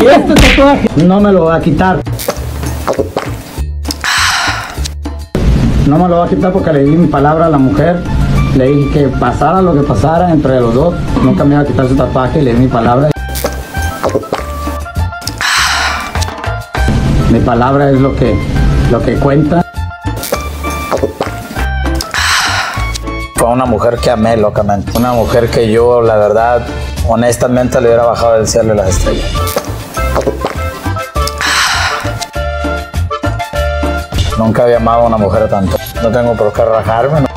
Y este tatuaje no me lo va a quitar. No me lo va a quitar porque le di mi palabra a la mujer. Le dije que pasara lo que pasara entre los dos, nunca me iba a quitar su tatuaje y le di mi palabra. Mi palabra es lo que cuenta. Fue una mujer que amé locamente. Una mujer que yo, la verdad, honestamente le hubiera bajado del cielo y las estrellas. Nunca había amado a una mujer tanto. No tengo por qué rajarme.